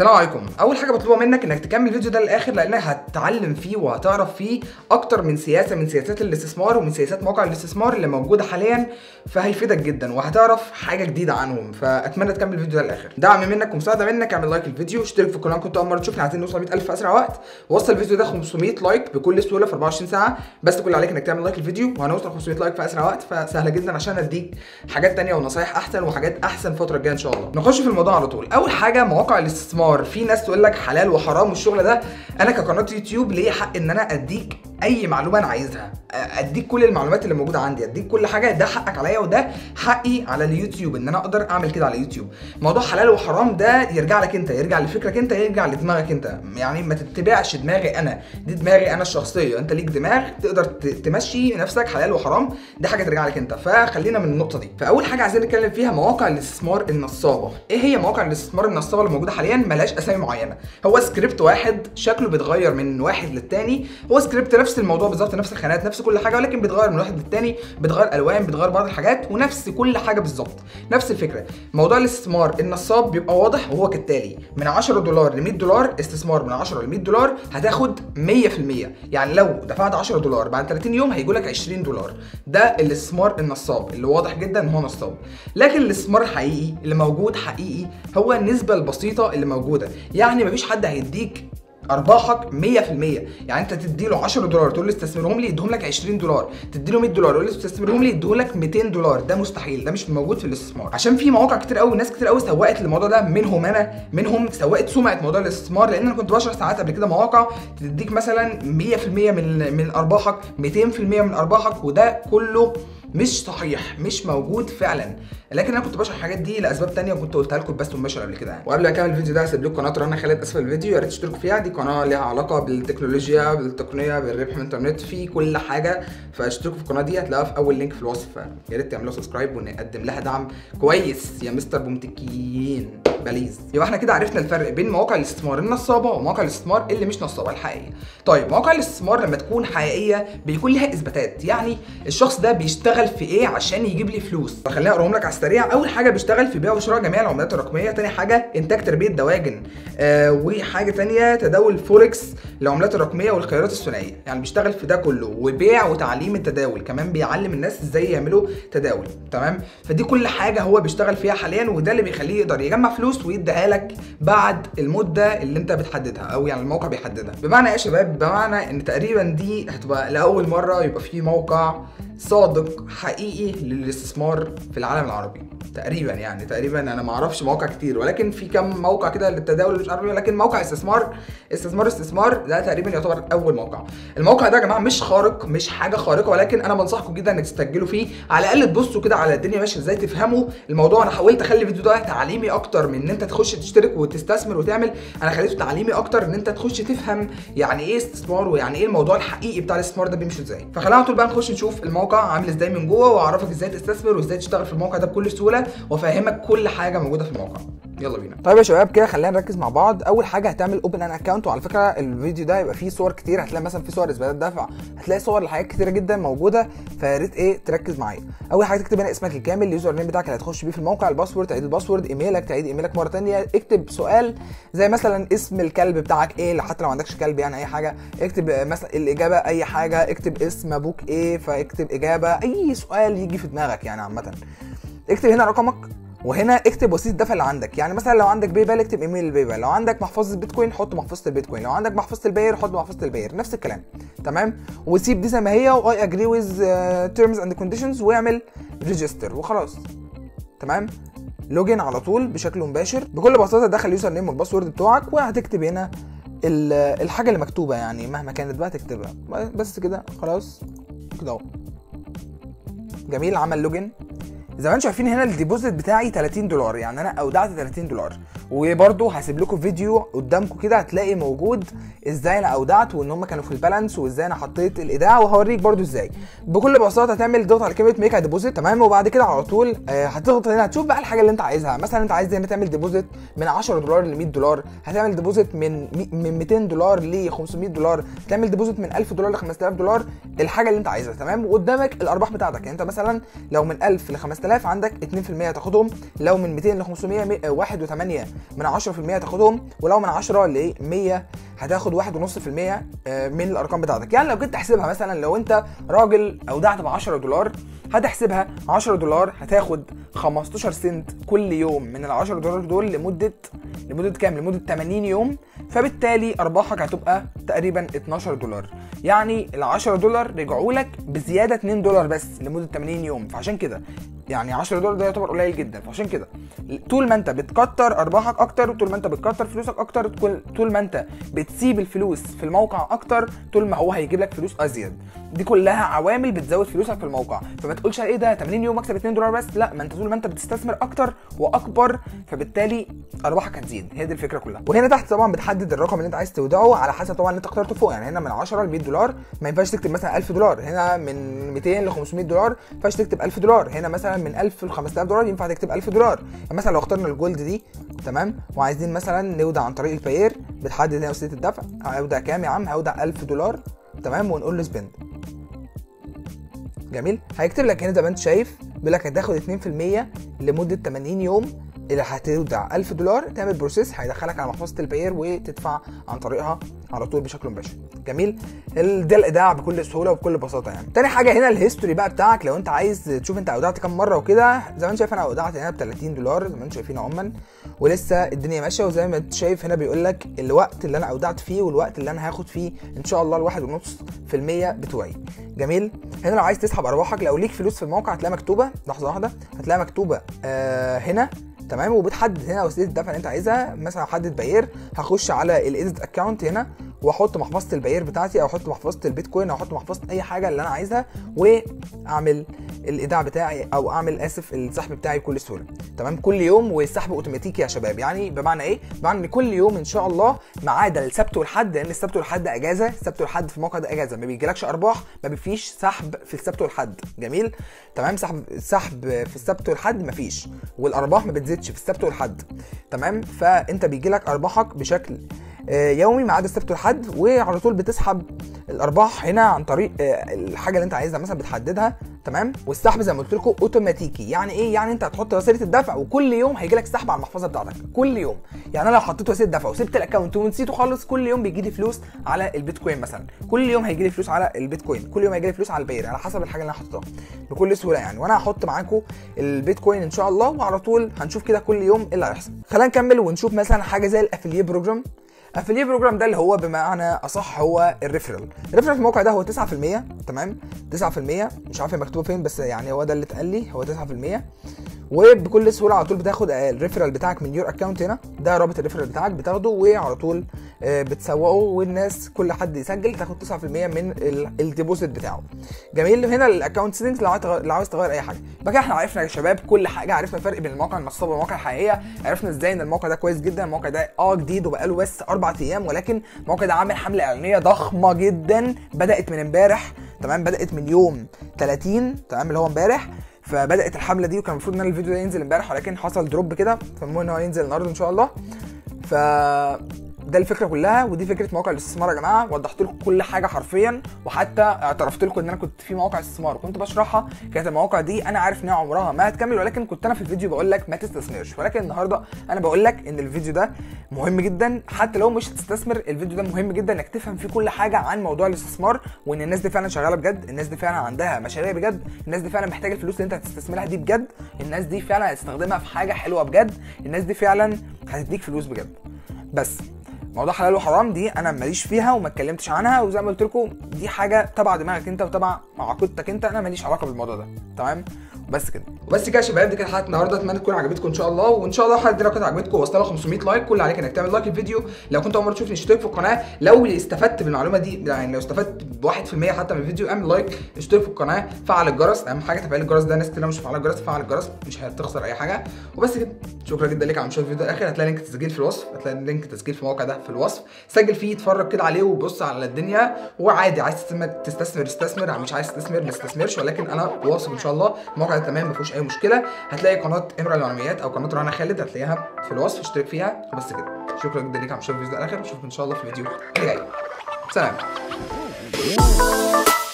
السلام عليكم. اول حاجه بطلبها منك انك تكمل الفيديو ده للاخر، لان هتتعلم فيه وهتعرف فيه اكتر من سياسه من سياسات الاستثمار ومن سياسات مواقع الاستثمار اللي موجوده حاليا، فهيفيدك جدا وهتعرف حاجه جديده عنهم. فاتمنى تكمل الفيديو ده للاخر. دعم منك ومساعده منك، اعمل لايك للفيديو، اشترك في القناه لو كنت اول مره تشوفني. عايزين نوصل 100,000 في اسرع وقت، وصل الفيديو ده 500 لايك بكل سهوله في 24 ساعه. بس كل اللي عليك انك تعمل لايك للفيديو وهنوصل 500 لايك في اسرع وقت، فسهله جدا عشان اديك حاجات ثانيه ونصايح احسن وحاجات احسن الفتره الجايه ان شاء الله. نخش في الموضوع على طول. اول حاجه مواقع الاستثمار. في ناس تقول لك حلال وحرام والشغل ده، انا كقناه يوتيوب ليه حق ان انا اديك اي معلومه انا عايزها، اديك كل المعلومات اللي موجوده عندي، اديك كل حاجه. ده حقك عليا وده حقي على اليوتيوب ان انا اقدر اعمل كده على اليوتيوب. موضوع حلال وحرام ده يرجع لك انت، يرجع لفكرك انت، يرجع لدماغك انت. يعني ما تتبعش دماغي انا، دي دماغي انا الشخصيه، انت ليك دماغ تقدر تمشي نفسك حلال وحرام، دي حاجه ترجع لك انت. فخلينا من النقطه دي. فاول حاجه عايزين نتكلم فيها مواقع الاستثمار النصابه. ايه هي مواقع الاستثمار النصابه اللي موجوده حاليا؟ ملهاش اسامي معينه، هو سكريبت واحد شكله بيتغير من واحد للتاني، هو سكريبت نفس الموضوع بالظبط، نفس الخانات، نفس كل حاجه، ولكن بيتغير من واحد للتاني، بيتغير الوان، بيتغير بعض الحاجات، ونفس كل حاجه بالظبط، نفس الفكره. موضوع الاستثمار النصاب بيبقى واضح وهو كالتالي: من 10 دولار ل 100 دولار استثمار، من 10 ل 100 دولار هتاخد 100%، يعني لو دفعت 10 دولار بعد 30 يوم هيجي لك 20 دولار. ده الاستثمار النصاب اللي واضح جدا ان هو نصاب. لكن الاستثمار الحقيقي اللي موجود حقيقي هو النسبه البسيطه اللي موجوده، يعني مفيش حد هيديك ارباحك 100%، يعني انت تديله 10 دولار تقول له استثمرهم لي يديهم لك 20 دولار، تديله 100 دولار تقول له استثمرهم لي يديهم لك 200 دولار. ده مستحيل، ده مش موجود في الاستثمار. عشان في مواقع كتير قوي، ناس كتير قوي سوقت للموضوع ده، منهم انا، منهم سوقت سمعه موضوع الاستثمار. لان انا كنت بشرح ساعات قبل كده مواقع تديك مثلا 100% من ارباحك، 200% من ارباحك، وده كله مش صحيح، مش موجود فعلا. لكن انا كنت بشرح الحاجات دي لاسباب ثانيه وكنت قلتها لكم بس ومباشر قبل كده. وقبل ما اكمل الفيديو ده هسيب لكم قناه رنا خالد اسفل الفيديو، يا ريت تشتركوا فيها. دي قناه ليها علاقه بالتكنولوجيا، بالتقنيه، بالربح من الانترنت، في كل حاجه. فاشتركوا في القناه دي، هتلاقوها في اول لينك في الوصف. يا ريت تعملوا سبسكرايب ونقدم لها دعم كويس يا مستر بوم تكيين بليز. يبقى احنا كده عرفنا الفرق بين مواقع الاستثمار النصابه ومواقع الاستثمار اللي مش نصابه الحقيقيه. طيب مواقع الاستثمار لما تكون حقيقيه بيكون لها اثباتات، يعني الشخص ده بيشتغل في ايه عشان يجيب لي فلوس. فخليني اقراهم لك على السريع. اول حاجه بيشتغل في بيع وشراء جميع العملات الرقميه، ثاني حاجه انتاج تربيه دواجن، وحاجه ثانيه تداول فوركس للعملات الرقميه والخيارات الثنائيه، يعني بيشتغل في ده كله، وبيع وتعليم التداول، كمان بيعلم الناس ازاي يعملوا تداول. تمام، فدي كل حاجه هو بيشتغل فيها حاليا، وده اللي بيخليه يقدر يجمع فلوس ويديها لك بعد المده اللي انت بتحددها، او يعني الموقع بيحددها. بمعنى ايه يا شباب؟ بمعنى ان تقريبا دي هتبقى لاول مره يبقى في موقع صادق حقيقي للاستثمار في العالم العربي تقريبا. يعني تقريبا انا ما اعرفش مواقع كتير، ولكن في كم موقع كده للتداول مش عارف، لكن موقع استثمار ده تقريبا يعتبر اول موقع. الموقع ده يا جماعه مش خارق، مش حاجه خارقه، ولكن انا بنصحكم جدا انك تسجلوا فيه، على الاقل تبصوا كده على الدنيا ماشيه ازاي، تفهموا الموضوع. انا حاولت اخلي الفيديو ده تعليمي اكتر من ان انت تخش تشترك وتستثمر وتعمل، انا خليته تعليمي اكتر ان انت تخش تفهم يعني ايه استثمار، ويعني ايه الموضوع الحقيقي بتاع الاستثمار ده بيمشي ازاي. فخلينا على طول بقى نخش نشوف الموقع عامل ازاي من جوه، واعرفك ازاي تستثمر وازاي تشتغل في الموقع ده بكل سهوله، وافهمك كل حاجه موجوده في الموقع. يلا بينا. طيب يا شباب كده خلينا نركز مع بعض. اول حاجه هتعمل اوبن ان اكونت، وعلى فكره الفيديو ده هيبقى فيه صور كتير، هتلاقي مثلا في صور اثباتات دفع، هتلاقي صور لحاجات كتيره جدا موجوده، فيا ريت ايه تركز معايا. اول حاجه تكتب هنا اسمك الكامل، اليوزر نيم بتاعك اللي هتخش بيه في الموقع، الباسورد، تعيد الباسورد، ايميلك، تعيد ايميلك مره ثانيه، اكتب سؤال زي مثلا اسم الكلب بتاعك ايه، حتى لو ما عندكش كلب يعني اي حاجه، اكتب مثلا الاجابه اي حاجه، اكتب اسم ابوك ايه، فاكتب اجابه اي سؤال يجي في دماغك يعني عامه. اكتب هنا رقمك، وهنا اكتب وسيله الدفع اللي عندك، يعني مثلا لو عندك باي بال اكتب ايميل الباي بال، لو عندك محفظه بيتكوين حط محفظه البيتكوين، لو عندك محفظه الباير حط محفظه الباير، نفس الكلام. تمام، وسيب دي زي ما هي، واي اجري ويز تيرمز اند كونديشنز، واعمل ريجستر وخلاص. تمام، لوجن على طول بشكل مباشر. بكل بساطه دخل اليوزر نيم والباسورد بتوعك، وهتكتب هنا الحاجه اللي مكتوبه يعني مهما كانت بقى تكتبها، بس كده خلاص كده اهو. جميل، عمل لوجن. زي ما انتم شايفين هنا الديبوزيت بتاعي 30 دولار، يعني انا اودعت 30 دولار، وبرده هسيب لكم فيديو قدامكم كده هتلاقي موجود ازاي انا اودعت وان هم كانوا في البالانس، وازاي انا حطيت الايداع، وهوريك برده ازاي. بكل بساطه هتعمل ضغط على كلمه ميك ديبوزيت. تمام، وبعد كده على طول هتضغط هنا، هتشوف بقى الحاجه اللي انت عايزها. مثلا انت عايز هنا تعمل ديبوزيت من 10 دولار ل 100 دولار، هتعمل ديبوزيت من 200 دولار ل 500 دولار، هتعمل ديبوزيت من 1000 دولار ل 5000 دولار، الحاجه اللي انت عايزها. تمام، وقدامك الارباح بتاعتك، يعني انت مثلا لو من 1000 ل 5000 5000 عندك 2% هتاخدهم، لو من 200 ل 500 1.8 هتاخدهم، ولو من 10 ل 100 هتاخد 1.5% من الارقام بتاعتك. يعني لو جيت تحسبها مثلا، لو انت راجل اودعت ب 10 دولار هتحسبها 10 دولار هتاخد 15 سنت كل يوم من ال 10 دولار دول لمده كام؟ لمده 80 يوم، فبالتالي ارباحك هتبقى تقريبا 12 دولار. يعني ال 10 دولار رجعوا لك بزياده 2 دولار بس لمده 80 يوم، فعشان كده يعني 10 دولار ده يعتبر قليل جدا. فعشان كده طول ما انت بتكتر ارباحك اكتر، وطول ما انت بتكتر فلوسك اكتر، طول ما انت بتسيب الفلوس في الموقع اكتر، طول ما هو هيجيب لك فلوس ازيد. دي كلها عوامل بتزود فلوسك في الموقع. فما تقولش ايه ده 80 يوم اكسب 2 دولار بس، لا، ما انت طول ما انت بتستثمر اكتر واكبر فبالتالي ارباحك هتزيد. هي دي الفكره كلها. وهنا تحت طبعا بتحدد الرقم اللي انت عايز تودعه على حسب طبعا اللي انت اخترته فوق. يعني هنا من 10 ل 100 دولار ما ينفعش تكتب مثلا 1000 دولار، هنا من 200 ل 500 دولار ما ينفعش تكتب 1000 دولار، هنا مثلا من 1000 ل 5000 دولار ينفع تكتب 1000 دولار. مثلا لو اخترنا الجولد دي، تمام، وعايزين مثلا نودع عن طريق الباير، بتحدد هنا وسيله الدفع. هودع كام يا عم؟ هودع 1000 دولار، تمام، ونقول له سبند. جميل، هيكتب لك هنا زي ما انت شايف، بيقول لك هتاخد 2% لمده 80 يوم اللي هتودع 1000 دولار، تعمل بروسيس، هيدخلك على محفظه الباير وتدفع عن طريقها على طول بشكل مباشر. جميل، ده الايداع بكل سهوله وبكل بساطه. يعني تاني حاجه هنا الهيستوري بقى بتاعك، لو انت عايز تشوف انت اودعت كام مره وكده. زي ما انت شايف انا اودعت هنا ب 30 دولار زي ما انتم شايفين عموما، ولسه الدنيا ماشيه. وزي ما انت شايف هنا بيقول لك الوقت اللي انا اودعت فيه والوقت اللي انا هاخد فيه ان شاء الله ال 1.5% بتوعي. جميل، هنا لو عايز تسحب ارباحك، لو ليك فلوس في الموقع هتلاقي مكتوبه، لحظه واحده هتلاقي مكتوبه هنا، تمام، وبتحدد هنا وسيله الدفع اللي انت عايزها. مثلا هحدد باير، هخش على الايديت اكونت هنا واحط محفظه الباير بتاعتي، او احط محفظه البيتكوين، او احط محفظه اي حاجه اللي انا عايزها، واعمل الايداع بتاعي، او اعمل السحب بتاعي بكل سهوله. تمام، كل يوم والسحب اوتوماتيكي يا شباب. يعني بمعنى ايه؟ بمعنى كل يوم ان شاء الله، ما عدا السبت والحد، لان السبت والحد اجازه، السبت والحد في الموقع ده اجازه، ما بيجيلكش ارباح، ما بيفيش سحب في السبت والحد. جميل، تمام، سحب في السبت والحد ما فيش، والارباح ما بتزيدش في السبت والحد. تمام، فانت بيجيلك ارباحك بشكل يومي ما عدا السبت والحد، وعلى طول بتسحب الارباح هنا عن طريق الحاجه اللي انت عايزها مثلا بتحددها. تمام، والسحب زي ما قلت لكم اوتوماتيكي. يعني ايه؟ يعني انت هتحط وسيله الدفع وكل يوم هيجي لك سحب على المحفظه بتاعتك. كل يوم، يعني انا لو حطيت وسيله دفع وسبت الاكونت ونسيته خالص، كل يوم بيجي لي فلوس على البيتكوين مثلا، كل يوم هيجي لي فلوس على البيتكوين، كل يوم هيجي لي فلوس على الباير، على حسب الحاجه اللي انا حاططها بكل سهوله يعني. وانا هحط معاكم البيتكوين ان شاء الله، وعلى طول هنشوف كده كل يوم ايه اللي هيحصل. خلينا نكمل ونشوف مثلا حاجه زي الافيليت بروجرام. الافيليت بروجرام ده اللي هو بمعنى اصح هو الريفرال في الموقع ده هو 9%. تمام، 9%، مش عارف مكتوب فين بس يعني هو ده اللي اتقال لي، هو 9%. وبكل سهوله على طول بتاخد الريفرال بتاعك من يور اكونت. هنا ده رابط الريفرال بتاعك، بتاخده وعلى طول بتسوقه، والناس كل حد يسجل تاخد 9% من الديبوزيت بتاعه. جميل، هنا الاكونت سيتنجز لو عايز تغير اي حاجه. بقى احنا عرفنا يا شباب كل حاجه، عرفنا الفرق بين المواقع المنصوبه والمواقع الحقيقيه، عرفنا ازاي ان الموقع ده كويس جدا، الموقع ده جديد وبقاله بس 4 ايام، ولكن الموقع ده عامل حمله اعلانيه ضخمه جدا، بدات من امبارح. تمام، بدات من يوم 30، تمام، اللي هو امبارح، فبدات الحمله دي، وكان المفروض ان الفيديو ده ينزل امبارح ولكن حصل دروب كده، فالمهم ان هو ينزل النهارده ان شاء الله. ف ده الفكره كلها، ودي فكره مواقع الاستثمار يا جماعه. وضحت لكم كل حاجه حرفيا، وحتى اعترفت لكم ان انا كنت في مواقع استثمار وكنت بشرحها. كانت المواقع دي انا عارف انها عمرها ما هتكمل، ولكن كنت انا في الفيديو بقول لك ما تستثمرش. ولكن النهارده انا بقول لك ان الفيديو ده مهم جدا، حتى لو مش هتستثمر الفيديو ده مهم جدا انك تفهم فيه كل حاجه عن موضوع الاستثمار، وان الناس دي فعلا شغاله بجد، الناس دي فعلا عندها مشاريع بجد، الناس دي فعلا محتاجه الفلوس اللي انت هتستثمرها دي بجد، الناس دي فعلا هتستخدمها في حاجه حلوه بجد، الناس دي فعلا هتديك فلوس بجد. بس موضوع حلال وحرام دي انا ماليش فيها وما اتكلمتش عنها، وزي ما قلت لكم دي حاجه تبع دماغك انت وتبع عقيدتك انت، انا ماليش علاقه بالموضوع ده. تمام، بس كده يا شباب، دي كانت حلقه النهارده، اتمنى تكون عجبتكم ان شاء الله. وان شاء الله الحلقه دي لو كانت عجبتكم وصلنا ل 500 لايك، كل اللي عليك انك تعمل لايك للفيديو. لو كنت اول مره تشوفني اشترك في القناه، لو استفدت بالمعلومه دي، يعني لو استفدت ب 1% حتى من الفيديو، اعمل لايك، اشترك في القناه، فعل الجرس، اهم حاجه تفعيل الجرس ده، ناس كتير مش فعاله الجرس، فعل الجرس مش هتخسر اي حاجه. وبس كده، شكرا جدا ليك على مشاهده الفيديو للاخر. هتلاقي لينك التسجيل في الوصف، هتلاقي لينك التسجيل في الموقع ده في الوصف، سجل فيه، اتفرج كده عليه وبص على الدنيا. وعادي عايز تستثمر استثمر، مش عايز تستثمر ما تستثمرش، ولكن انا واثق ان شاء الله الموقع ده تمام ما فيهوش اي مشكله. هتلاقي قناه امرأة للمعلومات او قناه رنا خالد هتلاقيها في الوصف، اشترك فيها. بس كده، شكرا جدا ليك على مشاهده الفيديو للاخر، نشوفك ان شاء الله في الفيديو اللي جاي. سلام.